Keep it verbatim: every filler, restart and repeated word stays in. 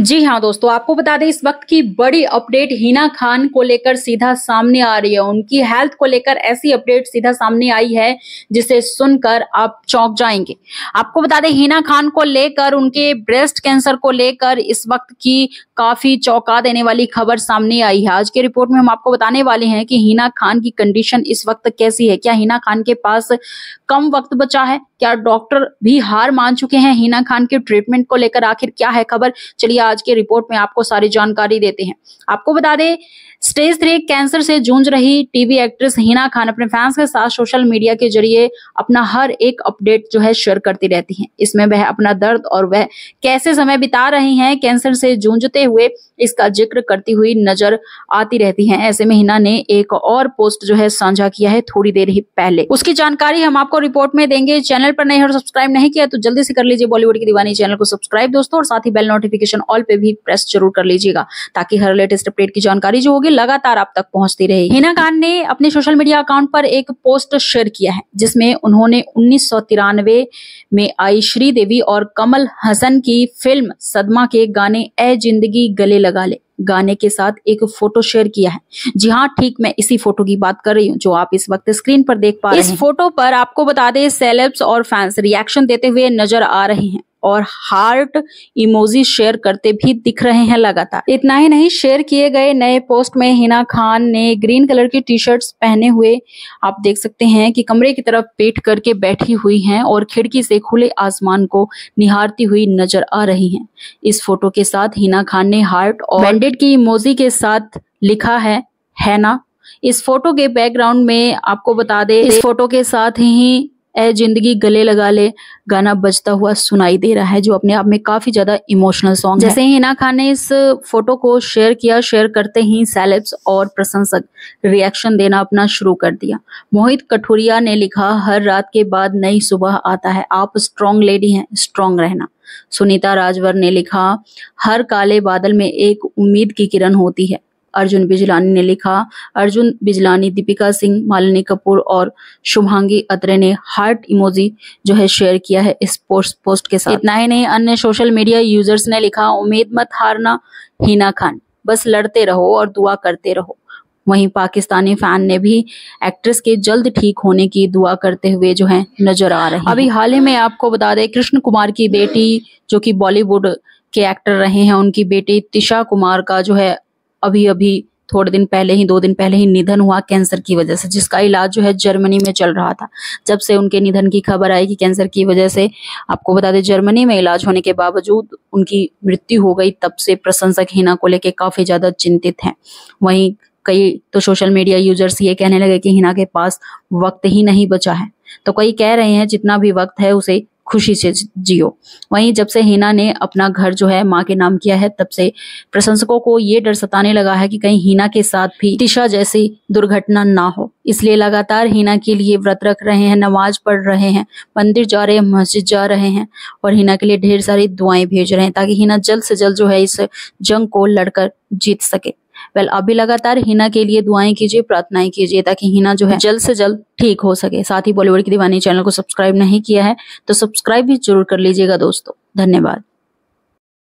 जी हाँ दोस्तों, आपको बता दें इस वक्त की बड़ी अपडेट हिना खान को लेकर सीधा सामने आ रही है। उनकी हेल्थ को लेकर ऐसी अपडेट सीधा सामने आई है जिसे सुनकर आप चौंक जाएंगे। आपको बता दें हिना खान को लेकर, उनके ब्रेस्ट कैंसर को लेकर इस वक्त की काफी चौंका देने वाली खबर सामने आई है। आज के रिपोर्ट में हम आपको बताने वाले हैं कि हिना खान की कंडीशन इस वक्त कैसी है, क्या हिना खान के पास कम वक्त बचा है, क्या डॉक्टर भी हार मान चुके हैं, हिना खान के ट्रीटमेंट को लेकर आखिर क्या है खबर। चलिए आज के रिपोर्ट में आपको सारी जानकारी देते हैं। आपको बता दें स्टेज थ्री कैंसर से जूझ रही टीवी एक्ट्रेस हिना खान अपने फैंस के साथ सोशल मीडिया के जरिए अपना हर एक अपडेट जो है शेयर करती रहती हैं। इसमें वह अपना दर्द और वह कैसे समय बिता रही हैं कैंसर से जूझते हुए, इसका जिक्र करती हुई नजर आती रहती हैं। ऐसे में हिना ने एक और पोस्ट जो है साझा किया है थोड़ी देर ही पहले, उसकी जानकारी हम आपको रिपोर्ट में देंगे। चैनल पर नए हो और सब्सक्राइब नहीं किया तो जल्दी से कर लीजिए बॉलीवुड की दीवानी चैनल को सब्सक्राइब दोस्तों, और साथ ही बेल नोटिफिकेशन ऑल पे भी प्रेस जरूर कर लीजिएगा ताकि हर लेटेस्ट अपडेट की जानकारी जो होगी लगातार आप तक पहुंचती रही। हिना खान ने अपने सोशल मीडिया अकाउंट पर एक पोस्ट शेयर किया है जिसमें उन्होंने उन्नीस सौ तिरानवे में आई श्रीदेवी और कमल हासन की फिल्म सदमा के गाने ए जिंदगी गले लगा ले गाने के साथ एक फोटो शेयर किया है। जी हाँ, ठीक मैं इसी फोटो की बात कर रही हूँ जो आप इस वक्त स्क्रीन पर देख पा रहे हैं। इस फोटो पर आपको बता दें सेलेब्स और फैंस रिएक्शन देते हुए नजर आ रहे हैं और हार्ट इमोजी शेयर करते भी दिख रहे हैं लगातार। इतना ही नहीं, शेयर किए गए नए पोस्ट में हिना खान ने ग्रीन कलर की टी शर्ट्स पहने हुए आप देख सकते हैं कि कमरे की तरफ पेट करके बैठी हुई हैं और खिड़की से खुले आसमान को निहारती हुई नजर आ रही हैं। इस फोटो के साथ हिना खान ने हार्ट और बैंडेड की इमोजी के साथ लिखा है है ना। इस फोटो के बैकग्राउंड में आपको बता दें इस फोटो के साथ ही ए जिंदगी गले लगा ले गाना बजता हुआ सुनाई दे रहा है जो अपने आप में काफी ज्यादा इमोशनल सॉन्ग है। जैसे ही हिना खान ने इस फोटो को शेयर किया, शेयर करते ही सेलेब्स और प्रशंसक रिएक्शन देना अपना शुरू कर दिया। मोहित कठुरिया ने लिखा, हर रात के बाद नई सुबह आता है, आप स्ट्रांग लेडी हैं, स्ट्रांग रहना। सुनीता राजवर ने लिखा, हर काले बादल में एक उम्मीद की किरण होती है। अर्जुन बिजलानी ने लिखा, अर्जुन बिजलानी, दीपिका सिंह, मालिनी कपूर और शुभांगी अत्रे ने हार्ट इमोजी जो है शेयर किया है इस पोस्ट पोस्ट के साथ। इतना ही नहीं, अन्य सोशल मीडिया यूजर्स ने लिखा, उम्मीद मत हारना हिना खान, बस लड़ते रहो और दुआ करते रहो। वहीं पाकिस्तानी फैन ने भी एक्ट्रेस के जल्द ठीक होने की दुआ करते हुए जो है नजर आ रहे हैं। अभी हाल ही में आपको बता दें कृष्ण कुमार की बेटी जो की बॉलीवुड के एक्टर रहे हैं, उनकी बेटी तिशा कुमार का जो है अभी अभी थोड़े दिन पहले ही दो दिन पहले ही निधन हुआ कैंसर की वजह से, जिसका इलाज जो है जर्मनी में चल रहा था। जब से उनके निधन की खबर आई कि कैंसर की वजह से आपको बता दें जर्मनी में इलाज होने के बावजूद उनकी मृत्यु हो गई, तब से प्रशंसक हिना को लेकर काफी ज्यादा चिंतित हैं। वहीं कई तो सोशल मीडिया यूजर्स ये कहने लगे कि हिना के पास वक्त ही नहीं बचा है, तो कई कह रहे हैं जितना भी वक्त है उसे खुशी से जियो। वहीं जब से हिना ने अपना घर जो है माँ के नाम किया है, तब से प्रशंसकों को ये डर सताने लगा है कि कहीं हिना के साथ भी तिशा जैसी दुर्घटना ना हो, इसलिए लगातार हिना के लिए व्रत रख रहे हैं, नमाज पढ़ रहे हैं, मंदिर जा रहे हैं, मस्जिद जा रहे हैं और हिना के लिए ढेर सारी दुआएं भेज रहे हैं ताकि हिना जल्द से जल्द जो है इस जंग को लड़कर जीत सके। वेल, आप भी लगातार हिना के लिए दुआएं कीजिए, प्रार्थनाएं कीजिए ताकि हिना जो है जल्द से जल्द ठीक हो सके। साथ ही बॉलीवुड की दीवानी चैनल को सब्सक्राइब नहीं किया है तो सब्सक्राइब भी जरूर कर लीजिएगा दोस्तों। धन्यवाद।